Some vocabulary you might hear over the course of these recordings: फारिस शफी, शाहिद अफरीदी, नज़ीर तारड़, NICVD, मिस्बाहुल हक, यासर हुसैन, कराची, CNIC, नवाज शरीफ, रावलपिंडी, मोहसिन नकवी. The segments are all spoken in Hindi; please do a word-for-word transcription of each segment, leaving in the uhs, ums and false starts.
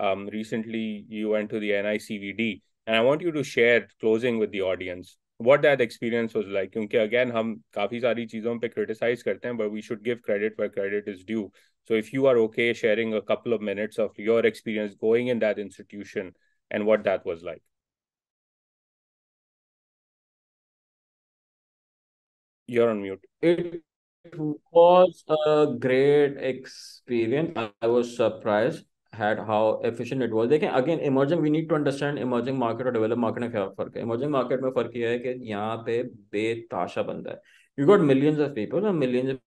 um, recently you went to the N I C V D, and I want you to share closing with the audience what that experience was like. Because again, hum kafi saari cheezon pe criticize karte hain, but we should give credit where credit is due. So if you are okay sharing a couple of minutes of your experience going in that institution and what that was like. You're on mute. It was a great experience. I was surprised at how efficient it was. Again, again, emerging, we need to understand emerging market or developed market में क्या फर्क है. Emerging market में फर्क ये है कि यहाँ पे बेताशा बंदा है. You got millions of people and millions of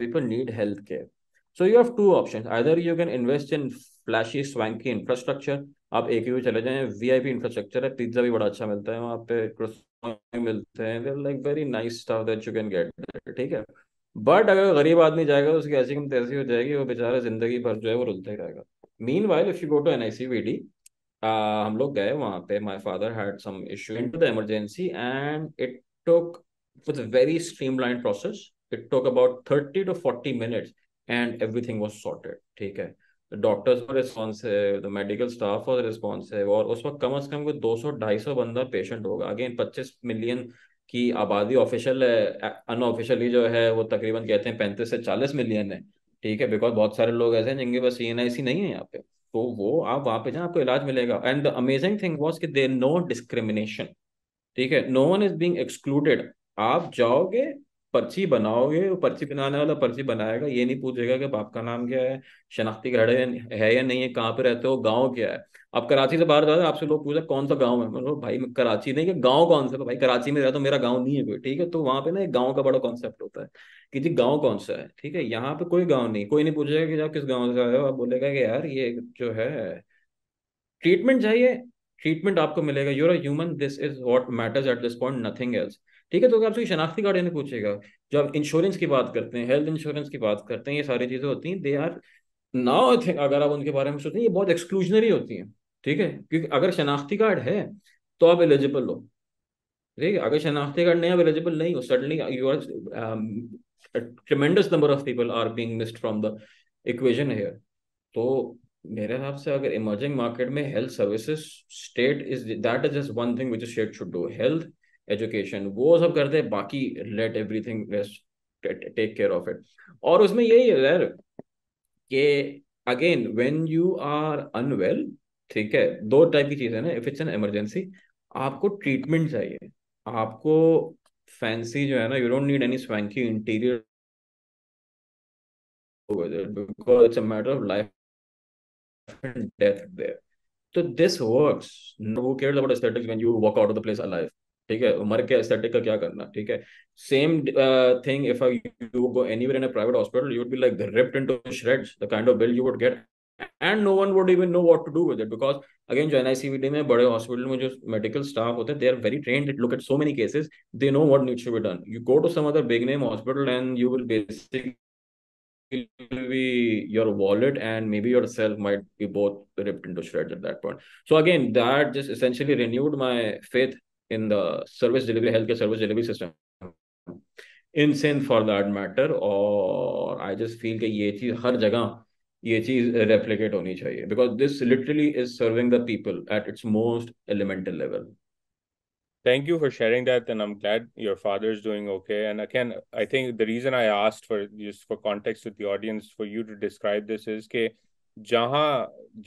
people need healthcare. So you have two options. Either you can invest in flashy, swanky infrastructure. आप एक ही चले जाएं, V I P infrastructure है, पिज्जा भी बड़ा अच्छा मिलता है वहाँ पे, क्रोसों मिलते हैं, they're like very nice stuff that you can get there, ठीक है. But अगर गरीब आदमी जाएगा उसकी ऐसी कम तैसी हो जाएगी, वो बेचारा जिंदगी भर जो है वो रुलता ही रहेगा. Meanwhile, if you go to N I C V D, uh, हम लोग गए वहाँ पे, my father had some issue into the emergency and it took, it was a very streamlined process. It took about thirty to forty minutes and everything was sorted, ठीक है. The doctors were responsive, the medical staff was responsive, और उस वक्त कम से कम कोई दो सौ ढाई सौ बंदा पेशेंट होगा. अगेन पच्चीस मिलियन की आबादी ऑफिशियल है, अनऑफिशियली जो है वो तकरीबन कहते हैं पैंतीस से चालीस मिलियन है, ठीक है. बिकॉज बहुत सारे लोग ऐसे हैं जिनके पास C N I C नहीं है यहाँ पे, तो वो आप वहाँ पे जाए आपको इलाज मिलेगा. And the amazing thing was कि देयर नो डिस्क्रिमिनेशन, ठीक है. No one is being excluded. आप जाओगे, पर्ची बनाओगे, वो पर्ची बनाने वाला पर्ची बनाएगा, ये नहीं पूछेगा कि बाप का नाम क्या है, शनाख्ती कार्ड है या नहीं है, कहाँ पे रहते हो, गांव क्या है. आप कराची से बाहर जाते हैं, आपसे लोग पूछते हैं कौन सा गांव है, मतलब भाई कराची नहीं है, गांव कौन सा है, भाई कराची में रहता हूँ, मेरा गाँव नहीं है कोई, ठीक है. तो वहाँ पे ना एक गाँव का बड़ा कॉन्सेप्ट होता है कि जी गाँव कौन सा है, ठीक है. यहाँ पे कोई गाँव नहीं, कोई नहीं पूछेगा कि आप किस गाँव से आए हो. आप बोलेगा कि यार ये जो है ट्रीटमेंट चाहिए, ट्रीटमेंट आपको मिलेगा. You're a human, this is what matters at this point, nothing else, ठीक है. तो आपसे शनाख्ती कार्ड इन्हें पूछेगा. जब आप इंश्योरेंस की बात करते हैं, हेल्थ इंश्योरेंस की बात करते हैं, ये सारी चीजें होती हैं, दे आर नाउ, अगर आप उनके बारे में सोचते हैं ये बहुत एक्सक्लूजनरी होती हैं, ठीक है. क्योंकि अगर शनाख्ती कार्ड है तो आप एलिजिबल हो, ठीक है. अगर शनाख्ती कार्ड नहीं है, आप एलिजिबल नहीं हो. Suddenly you are, tremendous number of people are being missed from the equation here. तो मेरे हिसाब से अगर इमर्जिंग मार्केट में health services, state is, that is just one thing which state should do, health education वो सब करते हैं, बाकी let everything rest, take care of it. और उसमें यही है यार कि again when you are unwell, ठीक है, दो टाइप की चीज है ना. इफ इट्स एन इमरजेंसी, आपको ट्रीटमेंट चाहिए, आपको फैंसी जो है ना, you don't need any swanky interior, because it's a matter of life and death there. तो this works, who cares about aesthetics when you walk out of the place alive, ठीक है. उम्र के एस्थेटिक का क्या करना, ठीक है. Same thing if you go anywhere in a private hospital, you would be like ripped into shreds, the kind of bill you would get and no one would even know what to do with it. Because again जो N I C V D में बड़े हॉस्पिटल में जो मेडिकल स्टाफ होते हैं, they are very trained, it look at so many cases, they know what needs to be done. You go to some other big name hospital and you will basically your wallet and maybe yourself might be both ripped into shreds at that point. So again that just essentially renewed my faith in the service delivery, healthcare service delivery system, insane for that matter. Or I just feel that ये चीज हर जगह ये चीज replicate होनी चाहिए, because this literally is serving the people at its most elemental level. Thank you for sharing that, and I'm glad your father is doing okay. And again, I think the reason I asked for just for context with the audience for you to describe this is के जहाँ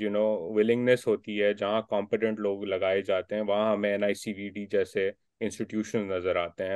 यू नो विलिंगनेस होती है, जहाँ कॉम्पिटेंट लोग लगाए जाते हैं, वहाँ हमें N I C V D जैसे इंस्टीट्यूशन नज़र आते हैं.